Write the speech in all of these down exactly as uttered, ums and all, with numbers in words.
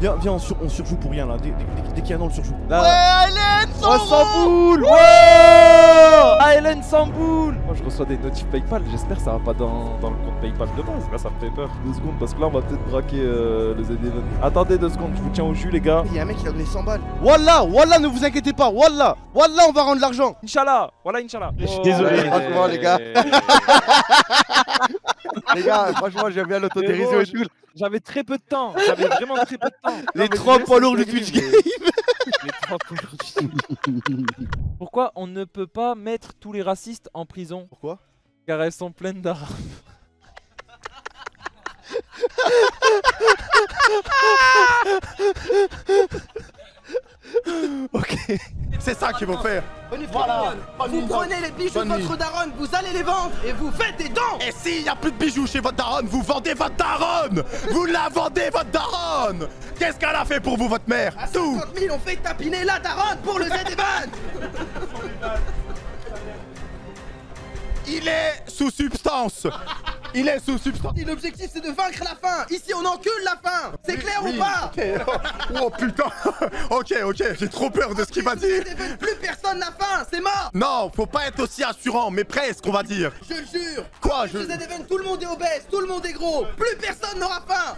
Viens, viens, on, sur, on surjoue pour rien là, dès, dès, dès, dès qu'il y a un an, on le surjoue. Là, ouais, Hélène s'emboule. Oh, ouais. Ah, Hélène s'emboule. Moi, je reçois des notifs PayPal, j'espère que ça va pas dans, dans le compte PayPal de base. Là, ça me fait peur. Deux secondes, parce que là, on va peut-être braquer euh, le Z E VENT. Attendez deux secondes, je vous tiens au jus, les gars. Il y a un mec qui a donné cent balles. Wallah, wallah, ne vous inquiétez pas, wallah, wallah, on va rendre l'argent. Inch'Allah, wallah, Inch'Allah. Oh, je suis désolé, ouais, franchement, les gars. Les gars, franchement, j'aime bien l'autodérision et tout. J'avais très peu de temps, j'avais vraiment très peu de temps. Les non, trois poids lourds du Twitch Game. Les trois poids lourds du Twitch Game. Pourquoi on ne peut pas mettre tous les racistes en prison? Pourquoi? Car elles sont pleines d'arabes. Ok, c'est ça qu'il faut faire. Voilà. Vous prenez les bijoux de votre daronne, vous allez les vendre et vous faites des dons. Et s'il n'y a plus de bijoux chez votre daronne, vous vendez votre daronne. Vous la vendez votre daronne. Qu'est-ce qu'elle a fait pour vous, votre mère? Tout. cinquante mille, on fait tapiner la daronne pour le Z E VENT. Il est sous substance. Il est sous substance. L'objectif c'est de vaincre la faim. Ici on encule la faim. C'est oui, clair oui, ou pas okay. Oh, oh putain. Ok, ok, j'ai trop peur de ce qu'il va dire. Plus personne n'a faim, c'est mort. Non, faut pas être aussi assurant, mais presque on va dire. Je le jure. Quoi je... Z E VENT, tout le monde est obèse, tout le monde est gros. Plus personne n'aura faim.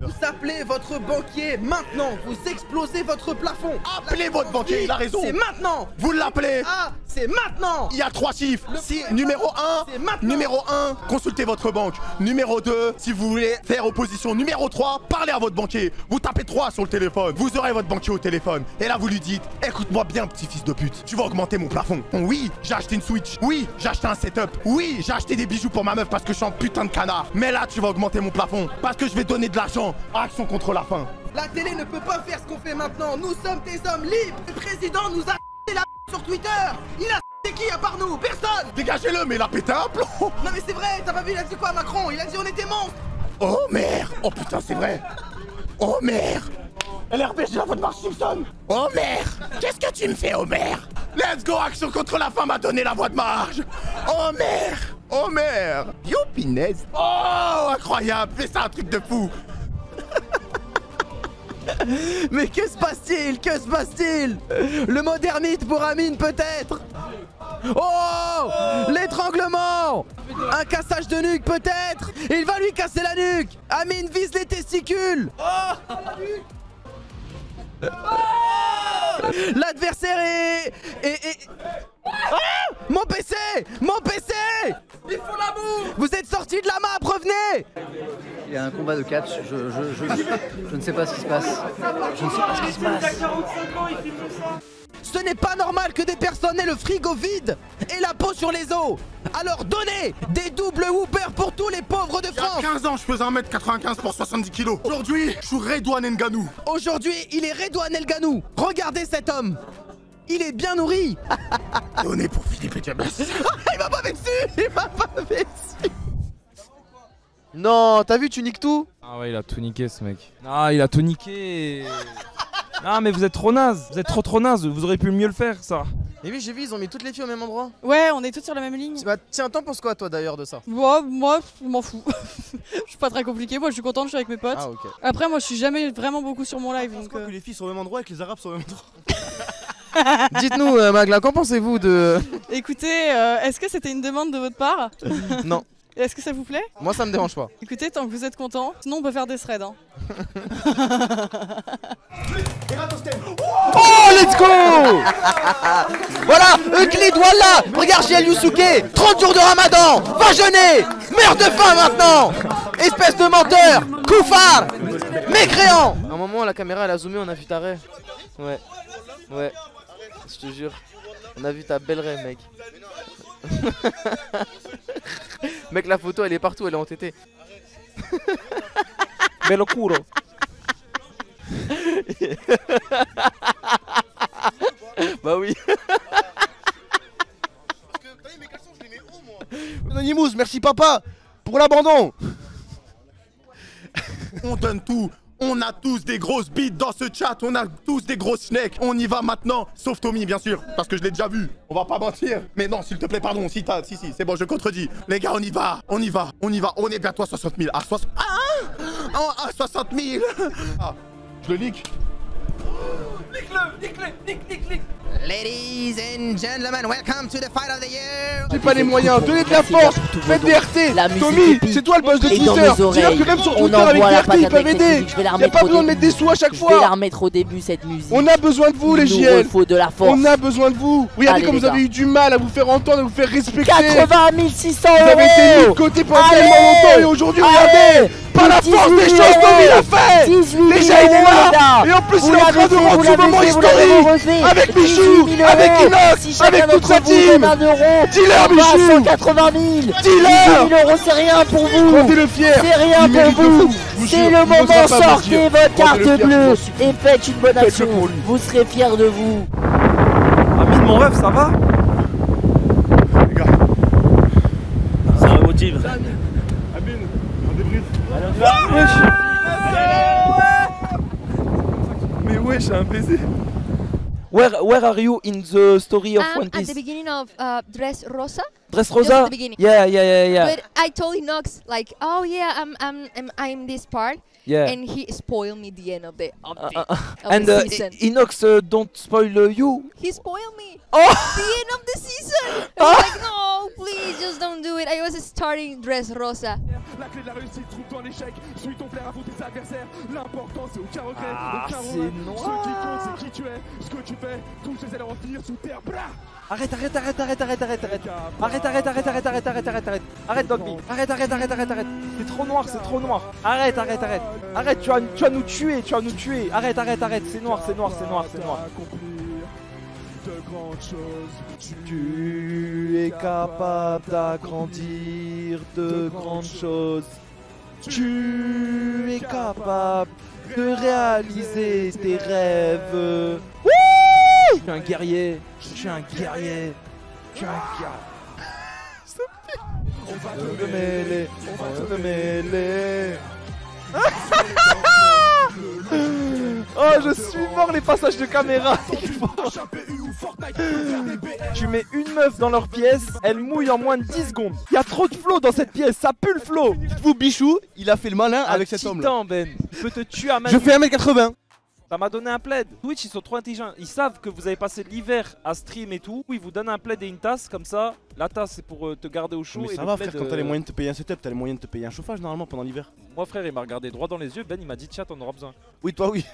Vous appelez votre banquier maintenant. Vous explosez votre plafond. Appelez votre banquier, il a raison. C'est maintenant. Vous l'appelez. Ah, c'est maintenant. Il y a trois chiffres. Si, numéro un, numéro un, consultez votre banque. Numéro deux, si vous voulez faire opposition. Numéro trois, parlez à votre banquier. Vous tapez trois sur le téléphone. Vous aurez votre banquier au téléphone. Et là, vous lui dites, écoute-moi bien, petit fils de pute. Tu vas augmenter mon plafond. Oui, j'ai acheté une Switch. Oui, j'ai acheté un setup. Oui, j'ai acheté des bijoux pour ma meuf parce que je suis un putain de canard. Mais là, tu vas augmenter mon plafond parce que je vais donner de l'argent. Action contre la faim. La télé ne peut pas faire ce qu'on fait maintenant. Nous sommes des hommes libres. Le président nous a la sur Twitter. Il a qui à part nous? Personne. Dégagez-le, mais il a pété un plomb. Non mais c'est vrai, t'as pas vu, il a dit quoi Macron? Il a dit on était monstres. Oh merde. Oh putain, c'est vrai. Oh merde. L R P, j'ai la voix de Marge Simpson. Oh merde. Qu'est-ce que tu me fais, Homer? Let's go, Action contre la faim m'a donné la voix de Marge. Oh merde. Oh merde. Yo, pinaise. Oh, incroyable. Fais ça, un truc de fou. Mais que se passe-t-il? Que se passe-t-il? Le mot d'ermite pour Amine peut-être? Oh, oh. L'étranglement. Un cassage de nuque peut-être? Il va lui casser la nuque. Amine vise les testicules. Oh. Oh. L'adversaire est... est, est... Ah. Mon P C. Mon P C. Ils font l'amour. Vous êtes sortis de la map, revenez. Il y a un combat de catch, je, je, je, je, je ne sais pas ce qui se passe. Je ne sais pas ce qui se passe. Ce n'est pas normal que des personnes aient le frigo vide et la peau sur les os. Alors donnez des doubles whoopers pour tous les pauvres de France. Il y a quinze ans, je faisais un mètre quatre-vingt-quinze pour soixante-dix kilos. Aujourd'hui, je suis Redouane El Ganaoui. Aujourd'hui, il est Redouane El Ganaoui. Regardez cet homme. Il est bien nourri. Donnez pour Philippe et Diabès. Il m'a pas vexé. Il m'a pas vexé. Non, t'as vu, tu niques tout? Ah ouais, il a tout niqué ce mec. Ah, il a tout niqué. Ah mais vous êtes trop naze, vous êtes trop trop naze, vous auriez pu mieux le faire ça. Et oui, j'ai vu, ils ont mis toutes les filles au même endroit. Ouais, on est toutes sur la même ligne. Bah tiens, t'en penses quoi toi d'ailleurs de ça? Moi, moi, je m'en fous. Je suis pas très compliqué, moi je suis contente, je suis avec mes potes. Ah, okay. Après moi je suis jamais vraiment beaucoup sur mon live. Je pense donc, quoi, euh... que les filles sont au même endroit et que les arabes sont au même endroit. Dites-nous euh, Magla, qu'en pensez-vous de... Écoutez, euh, est-ce que c'était une demande de votre part? Non. Est-ce que ça vous plaît? Moi ça me dérange pas. Écoutez, tant que vous êtes content, sinon on peut faire des threads hein. Oh let's go. Voilà, Euclide, voilà. Regarde, j'ai Yusuke, trente jours de ramadan. Va jeûner. Meurs de faim maintenant. Espèce de menteur, koufar, mécréant. À un moment la caméra elle a zoomé, on a vu ta raie. Ouais, ouais, je te jure. On a vu ta belle raie mec. Mec, la photo elle est partout, elle est entêtée. Bello curo. Bah oui. Mononymous, merci papa pour l'abandon. On donne tout. On a tous des grosses bites dans ce chat, on a tous des grosses necks. On y va maintenant, sauf Tommy bien sûr, parce que je l'ai déjà vu, on va pas mentir. Mais non, s'il te plaît, pardon, si t'as, si, si, c'est bon, je contredis. Les gars, on y va, on y va, on y va, on est bientôt à soixante mille, à soixante... Ah Oh, ah, soixante mille. Ah, je le nique. Nique-le, nique-le, nique, nique, nique. Ladies and gentlemen, welcome to the fight of the year. J'ai pas les moyens, donnez de la force, faites des R T. Tommy, c'est toi le boss de Twitter. Dis-leur que même sur Twitter avec des R T, ils peuvent aider. Y'a pas besoin de mettre des sous à chaque fois. Je vais la remettre au début cette musique. On a besoin de vous les J L. On a besoin de vous. Regardez comme vous avez eu du mal à vous faire entendre, à vous faire respecter. quatre-vingt mille six cents euros. Vous avez été mis de côté pendant tellement longtemps et aujourd'hui, regardez. Par la force des choses, Tommy l'a fait. Déjà il est là. Et en plus il est en train de rendre ce moment historique avec Michou, avec Inox, avec toute sa team. Dis-leur Michou, cent quatre-vingt mille. Dis-leur, c'est rien pour vous. Rendez-le fier. C'est rien pour vous. C'est le moment, sortez votre carte bleue et faites une bonne action. Vous serez fiers de vous. Amine mon ref, ça va? Les gars, ça me motive. Mais ouais, j'ai un baiser. Where where are you in the story of um, One Piece? At the beginning of uh, Dress Rosa. Dress Rosa. Yeah, yeah, yeah, yeah. But I told Inox like, oh yeah, I'm I'm I'm, I'm this part. Yeah. And he spoiled me the end of the of the, uh, uh, of and the uh, season. Inox uh, don't spoil uh, you. He spoiled me. Oh. The end of the season. I was like, no, please, just don't do it. I was starting Dress Rosa. La clé de la réussite trouve dans l'échec. Suis ton flair à foutre tes adversaires. L'important c'est aucun regret, aucun regret. Ce qui compte c'est qui tu es, ce que tu fais. Tous les ailerons finir sous terre. Arrête, arrête, arrête, arrête, arrête, arrête, arrête. Arrête, arrête, arrête, arrête, arrête, arrête, arrête, arrête. Arrête, Dogby. Arrête, arrête, arrête, arrête, arrête. C'est trop noir, c'est trop noir. Arrête, arrête, arrête. Arrête, tu vas, tu vas nous tuer, tu vas nous tuer. Arrête, arrête, arrête. C'est noir, c'est noir, c'est noir, c'est noir. De grandes choses. Tu es capable d'agrandir de grandes choses. Tu es capable de réaliser tes rêves. Oui, je suis un guerrier. Je suis un guerrier. Je suis un guerrier. On va te mêler. On va te mêler. Oh, je suis mort les passages de caméra. Tu mets une meuf dans leur pièce, elle mouille en moins de dix secondes. Il y a trop de flow dans cette pièce, ça pue le flow. Dites-vous, Bichou, il a fait le malin avec cet homme là. Ben, il peut te tuer à main. Je fais un mètre quatre-vingts. Ça m'a donné un plaid. Twitch, ils sont trop intelligents. Ils savent que vous avez passé l'hiver à stream et tout. Ils vous donnent un plaid et une tasse comme ça. La tasse, c'est pour te garder au chaud. Mais ça et va, frère, quand t'as les moyens de te payer un setup, t'as les moyens de te payer un chauffage normalement pendant l'hiver. Moi, frère, il m'a regardé droit dans les yeux. Ben, il m'a dit, chat, on aura besoin. Oui, toi, oui.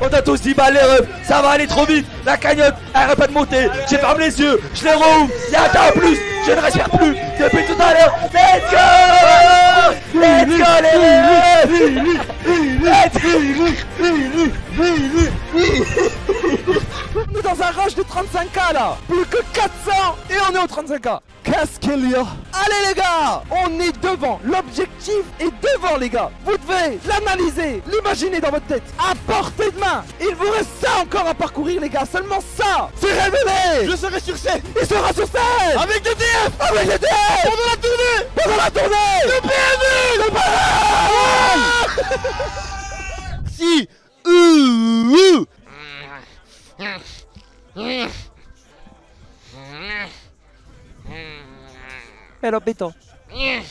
On a tous dit, bah, les refs, ça va aller trop vite. La cagnotte, elle arrête pas de monter. J'ai fermé les yeux, je les rouvre. Il y a un temps en plus, je ne respire plus depuis tout à l'heure. Let's go, let's go, les refs. On est dans un rush de trente-cinq K là. Plus que quatre cents et on est au trente-cinq K. Qu'est-ce qu'il y a? Allez les gars, on est devant. L'objectif est devant les gars. Vous devez l'analyser, l'imaginer dans votre tête. À portée de main. Il vous reste ça encore à parcourir les gars. Seulement ça. C'est révélé. Je serai sur scène. Il sera sur scène. Avec le D F. Avec le D F. Pendant la tournée. Pendant la tournée. Le P M U. Le P M U. Si. Ouh. Hello, béton. vingt-cinq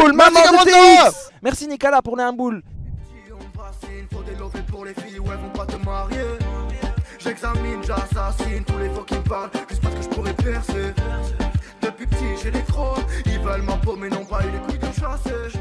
boules, maman D T X. Merci Nicolas pour les un boule. J'examine, j'assassine tous les faux qui me parlent, juste parce que je pourrais percer. Depuis petit j'ai les crocs, ils veulent ma peau mais n'ont pas eu les couilles de chasser.